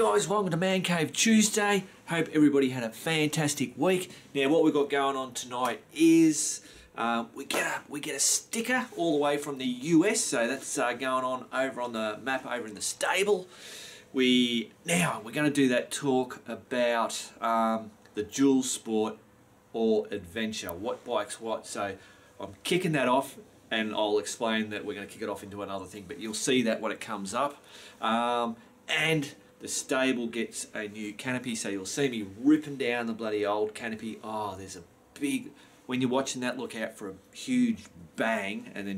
guys, welcome to Man Cave Tuesday. Hope everybody had a fantastic week. Now what we've got going on tonight is we get a sticker all the way from the US, so that's going on over on the map over in the stable. We're going to do that talk about the dual sport or adventure, what bikes what. So I'm kicking that off, and I'll explain that we're going to kick it off into another thing, but you'll see that when it comes up. And the stable gets a new canopy, so you'll see me ripping down the bloody old canopy. Oh, there's a big, when you're watching that, look out for a huge bang, and then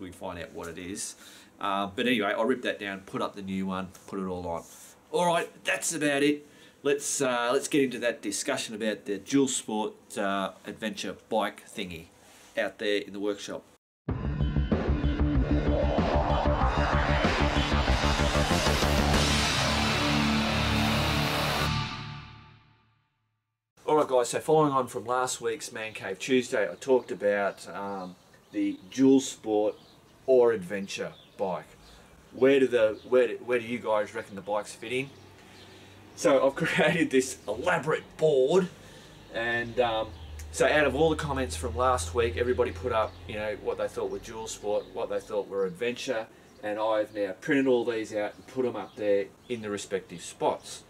we find out what it is. But anyway, I ripped that down, put up the new one, put it all on. All right, that's about it. Let's get into that discussion about the dual sport adventure bike thingy out there in the workshop. Alright guys, so following on from last week's Man Cave Tuesday, I talked about the dual sport or adventure bike. Where do you guys reckon the bikes fit in? So I've created this elaborate board, and so out of all the comments from last week, everybody put up, you know, what they thought were dual sport, what they thought were adventure, and I've now printed all these out and put them up there in the respective spots.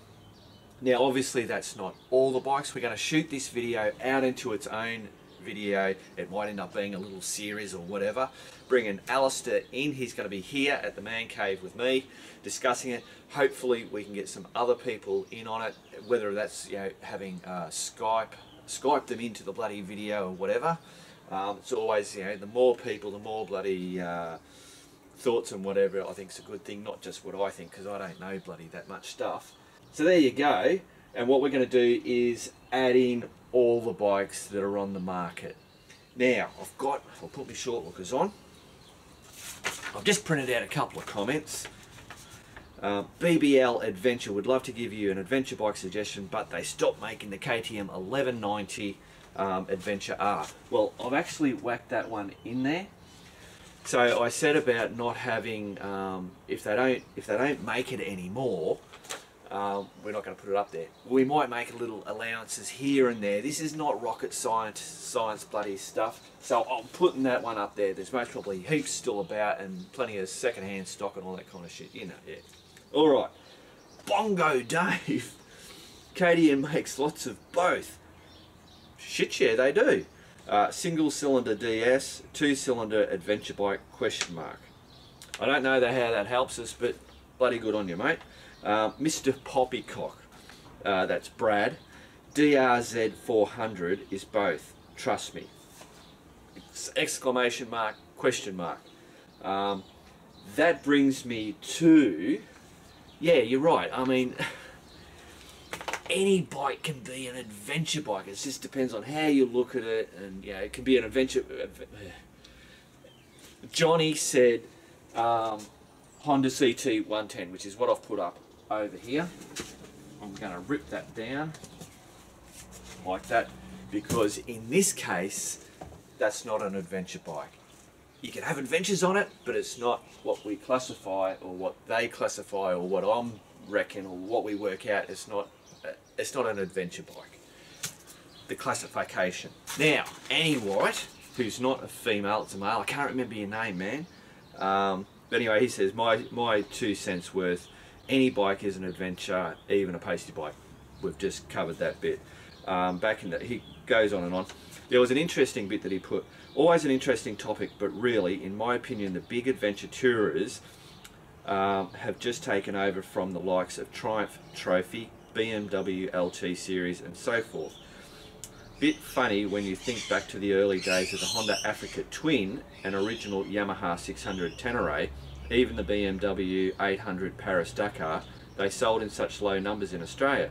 Now obviously that's not all the bikes. We're going to shoot this video out into its own video. It might end up being a little series or whatever. Bringing Alistair in, he's going to be here at the Man Cave with me discussing it. Hopefully we can get some other people in on it, whether that's, you know, having Skype them into the bloody video or whatever. It's always, you know, the more people, the more bloody thoughts and whatever. I think it's a good thing, not just what I think, because I don't know bloody that much stuff. So there you go, and what we're going to do is add in all the bikes that are on the market. Now, I'll put my short lookers on. I've just printed out a couple of comments. BBL Adventure would love to give you an adventure bike suggestion, but they stopped making the KTM 1190 Adventure R. Well, I've actually whacked that one in there. So I said about not having, if they don't make it anymore, we're not going to put it up there. We might make little allowances here and there. This is not rocket science bloody stuff. So I'm putting that one up there. There's most probably heaps still about, and plenty of second-hand stock and all that kind of shit. You know, yeah. All right. Bongo Dave. KTM makes lots of both. Shit, yeah, they do. Single-cylinder DS, two-cylinder adventure bike, question mark. I don't know how that helps us, but bloody good on you, mate. Mr. Poppycock, that's Brad, DRZ400 is both, trust me. Exclamation mark, question mark. That brings me to, yeah, you're right. I mean, any bike can be an adventure bike. It just depends on how you look at it, and, you know, it can be an adventure. Johnny said Honda CT110, which is what I've put up over here. I'm going to rip that down like that, because in this case that's not an adventure bike. You can have adventures on it, but it's not what we classify or what they classify or what I'm reckon or what we work out. It's not an adventure bike, the classification. Now Annie White, who's not a female, it's a male, I can't remember your name, man, but anyway, he says my 2 cents worth. Any bike is an adventure, even a pasty bike. We've just covered that bit. He goes on and on. There was an interesting bit that he put. Always an interesting topic, but really, in my opinion, the big adventure tourers have just taken over from the likes of Triumph Trophy, BMW LT Series, and so forth. Bit funny when you think back to the early days of the Honda Africa Twin and original Yamaha 600 Tenere, even the BMW 800 Paris Dakar, they sold in such low numbers in Australia.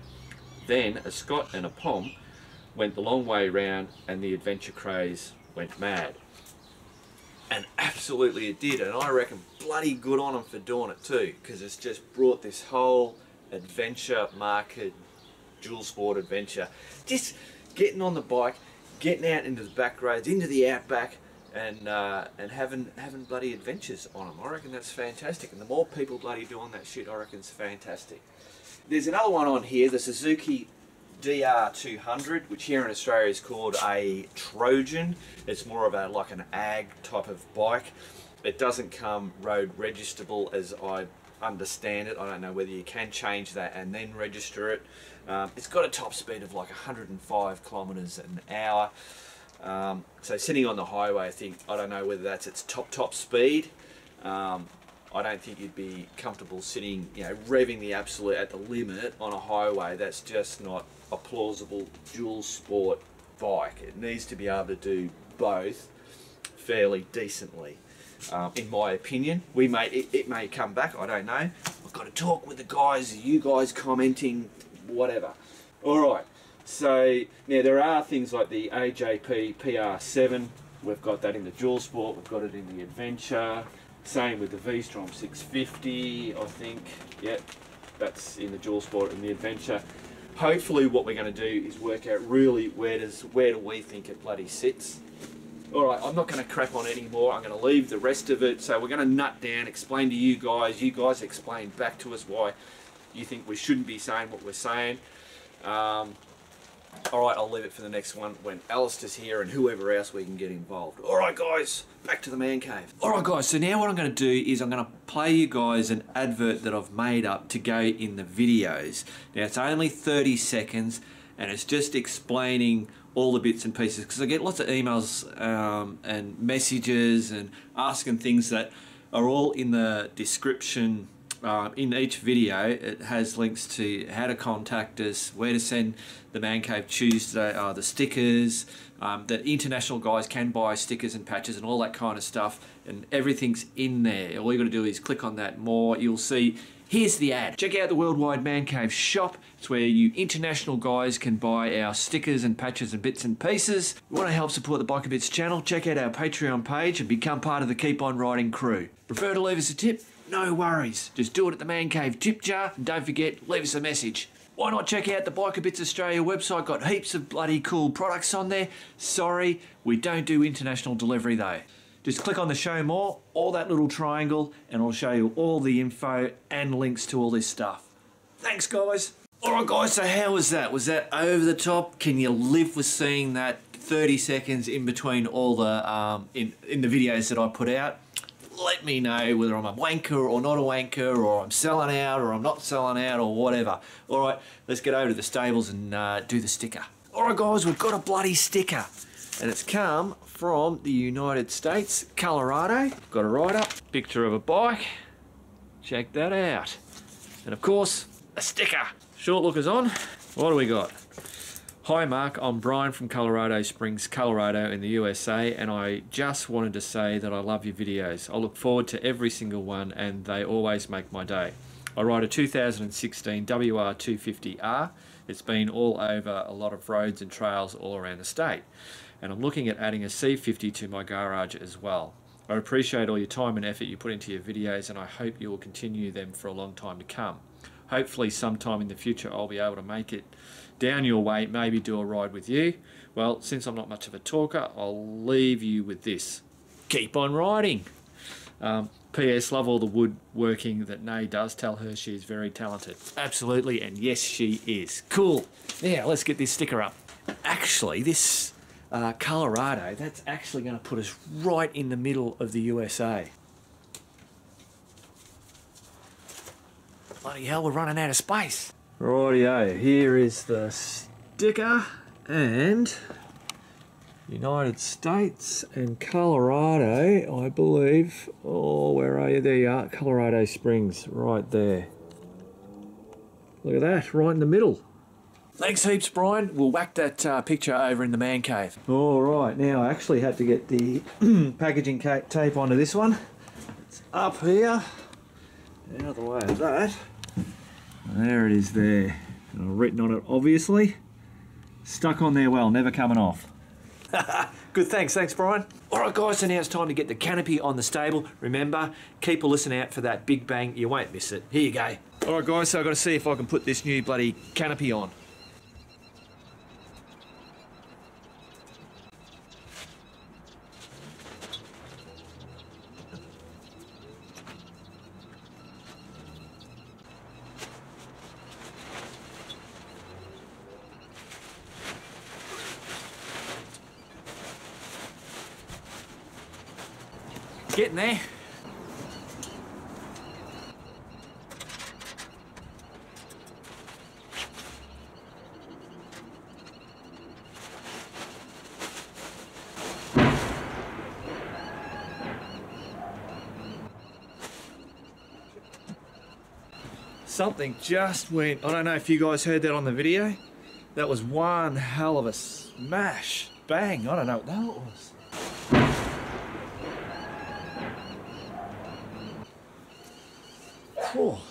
Then a Scott and a Pom went the long way round, and the adventure craze went mad. And absolutely it did, and I reckon bloody good on them for doing it too, because it's just brought this whole adventure market, dual sport adventure, just getting on the bike, getting out into the back roads, into the outback, and having bloody adventures on them. I reckon that's fantastic, and the more people bloody doing that shit, I reckon's fantastic. There's another one on here, the Suzuki DR200, which here in Australia is called a Trojan. It's more of a like an ag type of bike. It doesn't come road registerable as I understand it. I don't know whether you can change that and then register it. It's got a top speed of like 105 km/h. So sitting on the highway, I don't know whether that's its top speed. I don't think you'd be comfortable sitting, you know, revving the absolute at the limit on a highway. That's just not a plausible dual sport bike. It needs to be able to do both fairly decently. In my opinion, it may come back, I don't know. I've got to talk with the guys, you guys commenting, whatever. All right, so now there are things like the AJP PR7. We've got that in the dual sport, we've got it in the adventure. Same with the V-Strom 650, I think. Yep, that's in the dual sport and the adventure. Hopefully what we're going to do is work out really where do we think it bloody sits. Alright, I'm not going to crap on anymore, I'm going to leave the rest of it. So we're going to nut down, explain to you guys explain back to us why you think we shouldn't be saying what we're saying. Alright, I'll leave it for the next one when Alistair's here and whoever else we can get involved. Alright guys, back to the man cave. Alright guys, so now what I'm going to do is I'm going to play you guys an advert that I've made up to go in the videos. Now it's only 30 seconds and it's just explaining all the bits and pieces, because I get lots of emails and messages and asking things that are all in the description. In each video it has links to how to contact us, where to send the Man Cave Tuesday, the stickers, that international guys can buy stickers and patches and all that kind of stuff, and everything's in there. All you got to do is click on that more, you'll see. Here's the ad. Check out the Worldwide Man Cave shop. It's where you international guys can buy our stickers and patches and bits and pieces. You want to help support the Biker Bits channel? Check out our Patreon page and become part of the Keep On Riding crew. Prefer to leave us a tip? No worries. Just do it at the Man Cave tip jar, and don't forget, leave us a message. Why not check out the Biker Bits Australia website? Got heaps of bloody cool products on there. Sorry, we don't do international delivery though. Just click on the show more, or that little triangle, and I'll show you all the info and links to all this stuff. Thanks, guys. All right, guys, so how was that? Was that over the top? Can you live with seeing that 30 seconds in between all the, in the videos that I put out? Let me know whether I'm a wanker or not a wanker, or I'm selling out or I'm not selling out or whatever. All right, let's get over to the stables and do the sticker. All right, guys, we've got a bloody sticker. And it's come from the United States, Colorado. Got a write-up, picture of a bike. Check that out. And of course, a sticker. Short lookers on. What do we got? Hi Mark, I'm Brian from Colorado Springs, Colorado in the USA, and I just wanted to say that I love your videos. I look forward to every single one and they always make my day. I ride a 2016 WR250R. It's been all over a lot of roads and trails all around the state. And I'm looking at adding a C50 to my garage as well. I appreciate all your time and effort you put into your videos, and I hope you will continue them for a long time to come. Hopefully sometime in the future I'll be able to make it down your way, maybe do a ride with you. Well, since I'm not much of a talker, I'll leave you with this. Keep on riding. P.S. Love all the woodworking that Nay does. Tell her she is very talented. Absolutely, and yes she is. Cool. Now let's get this sticker up. Actually, this... Colorado, that's actually going to put us right in the middle of the USA. Bloody hell, we're running out of space. Rightio, here is the sticker, and United States and Colorado, I believe. Oh, where are you? There you are, Colorado Springs, right there. Look at that, right in the middle. Thanks heaps, Brian. We'll whack that picture over in the man cave. All right, now I actually had to get the packaging tape onto this one. It's up here, out of the way of that. There it is there. And I've written on it, obviously. Stuck on there well, never coming off. Good, thanks Brian. All right guys, so now it's time to get the canopy on the stable. Remember, keep a listen out for that big bang, you won't miss it. Here you go. All right guys, so I've got to see if I can put this new bloody canopy on. It's getting there. Something just went, I don't know if you guys heard that on the video. That was one hell of a smash. Bang, I don't know what that was. Oh.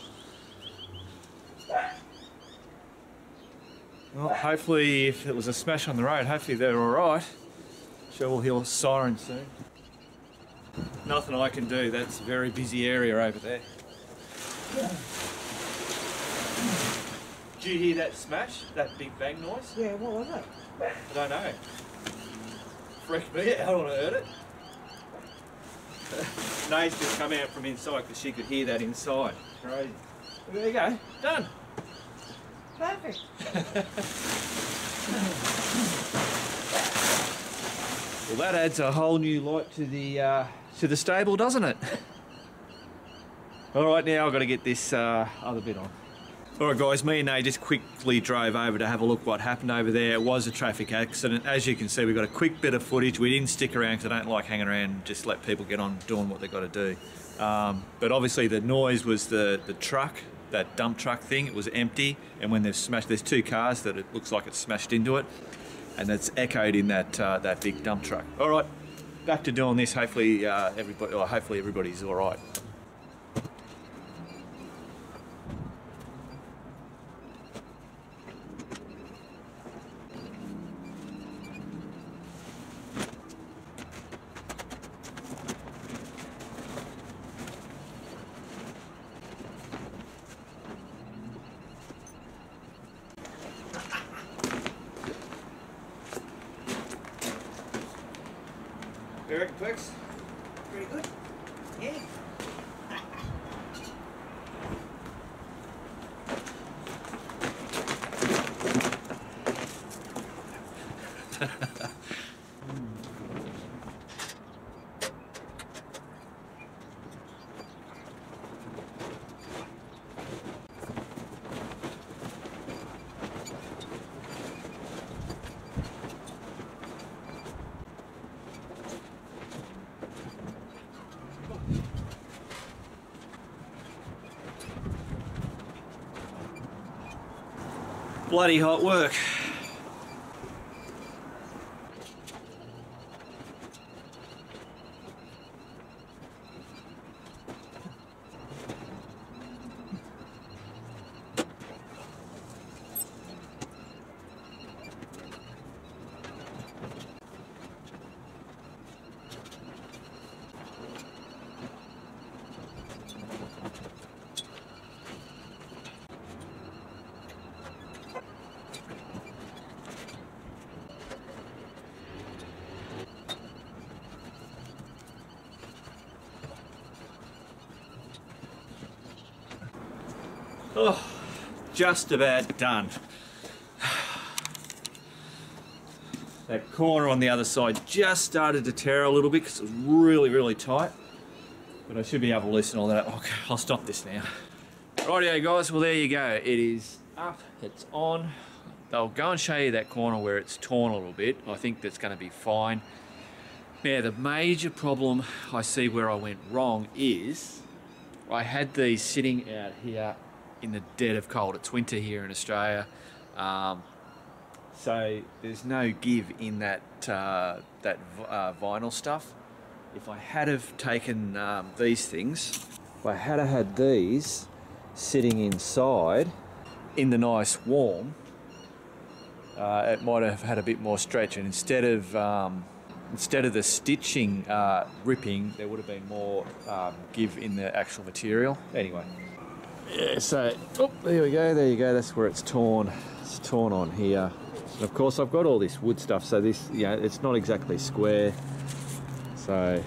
Well, hopefully if it was a smash on the road, hopefully they're alright. Sure we'll hear sirens soon. Nothing I can do, that's a very busy area over there. Did you hear that smash? That big bang noise? Yeah, what was it? I don't know. Freaked me out when I heard it. Nate's just come out from inside because she could hear that inside. Crazy. There you go. Done. Perfect. Well, that adds a whole new light to the stable, doesn't it? All right, now I've got to get this other bit on. Alright guys, me and Nate just quickly drove over to have a look what happened over there. It was a traffic accident. As you can see, we got a quick bit of footage. We didn't stick around because I don't like hanging around and just let people get on doing what they got to do. But obviously the noise was the truck, that dump truck thing. It was empty, and when they've smashed, there's two cars that it looks like it's smashed into it, and that's echoed in that that big dump truck. Alright, back to doing this. Hopefully, hopefully everybody's alright. Pretty good. Yeah. Bloody hot work. Oh, just about done. That corner on the other side just started to tear a little bit because it was really, really tight. But I should be able to loosen all that up. Okay, I'll stop this now. Rightio guys, well there you go. It is up, it's on. They'll go and show you that corner where it's torn a little bit. I think that's going to be fine. Now the major problem I see where I went wrong is I had these sitting out here in the dead of cold. It's winter here in Australia, so there's no give in that vinyl stuff. If I had have taken these things, if I had have had these sitting inside in the nice warm, it might have had a bit more stretch. And instead of the stitching ripping, there would have been more give in the actual material. Anyway. Yeah, so, oh, there you go, that's where it's torn. It's torn on here. And of course, I've got all this wood stuff, so this, you know, it's not exactly square. So,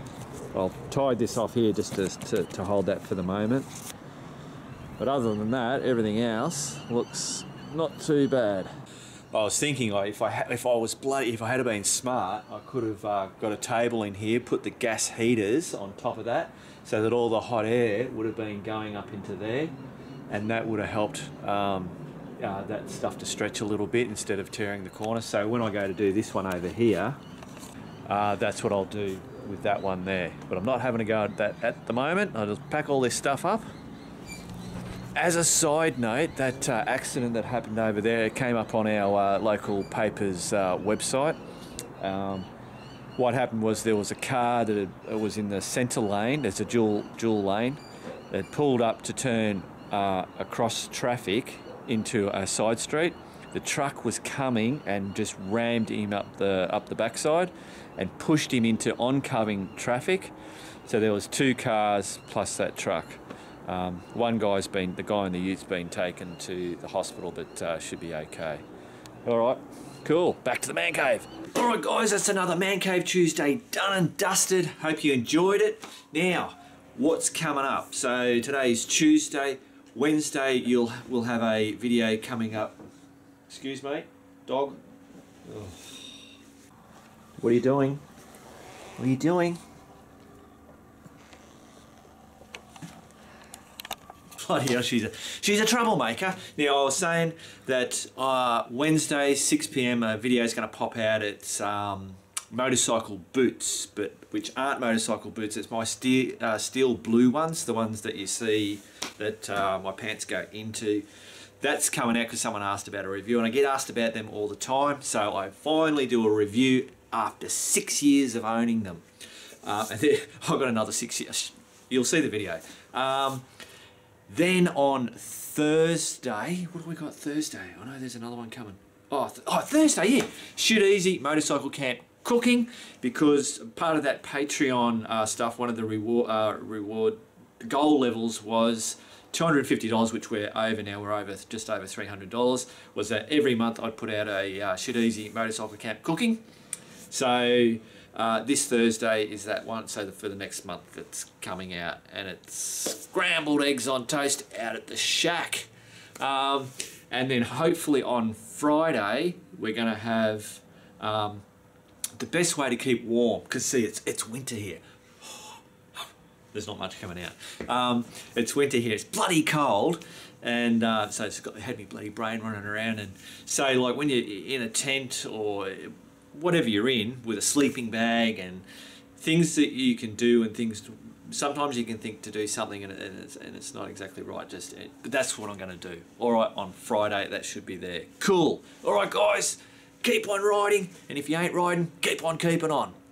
I'll tie this off here just to hold that for the moment. But other than that, everything else looks not too bad. I was thinking, like, if I had been smart, I could have got a table in here, put the gas heaters on top of that, so that all the hot air would have been going up into there, and that would have helped that stuff to stretch a little bit instead of tearing the corner. So when I go to do this one over here, that's what I'll do with that one there. But I'm not having a go at that at the moment. I'll just pack all this stuff up. As a side note, that accident that happened over there, it came up on our local paper's website. What happened was there was a car that it was in the centre lane. There's a dual lane. It pulled up to turn across traffic into a side street. The truck was coming and just rammed him up the backside and pushed him into oncoming traffic. So there was two cars plus that truck. One guy's been, the guy in the ute's been taken to the hospital, but should be okay. All right, cool, back to the man cave. All right guys, that's another Man Cave Tuesday done and dusted. Hope you enjoyed it. Now, what's coming up? So today's Tuesday. Wednesday, we'll have a video coming up. Excuse me, dog. Ugh. What are you doing? What are you doing? Bloody hell, she's a troublemaker. Now, I was saying that Wednesday, 6 p.m, a video is going to pop out. It's motorcycle boots, but which aren't motorcycle boots. It's my steel blue ones, the ones that you see that my pants go into. That's coming out because someone asked about a review, and I get asked about them all the time. So I finally do a review after 6 years of owning them. And then I've got another 6 years. You'll see the video. Then on Thursday, what do we got Thursday? I know there's another one coming. Oh, Thursday, yeah. Shoot Easy Motorcycle Camp Cooking, because part of that Patreon stuff, one of the reward goal levels was $250, which we're over now. We're over just over $300. Was that every month I'd put out a Shoot Easy Motorcycle Camp Cooking. So this Thursday is that one, so for the next month that's coming out, and it's scrambled eggs on toast out at the shack. And then hopefully on Friday, we're gonna have the best way to keep warm, because see, it's winter here. There's not much coming out. It's winter here, it's bloody cold, and so it's got, it had me bloody brain running around, and so like when you're in a tent or whatever you're in, with a sleeping bag and things that you can do, and things sometimes you can think to do something and it's not exactly right, just but that's what I'm going to do. All right, on Friday that should be there. Cool. All right guys, keep on riding, and if you ain't riding, keep on keeping on.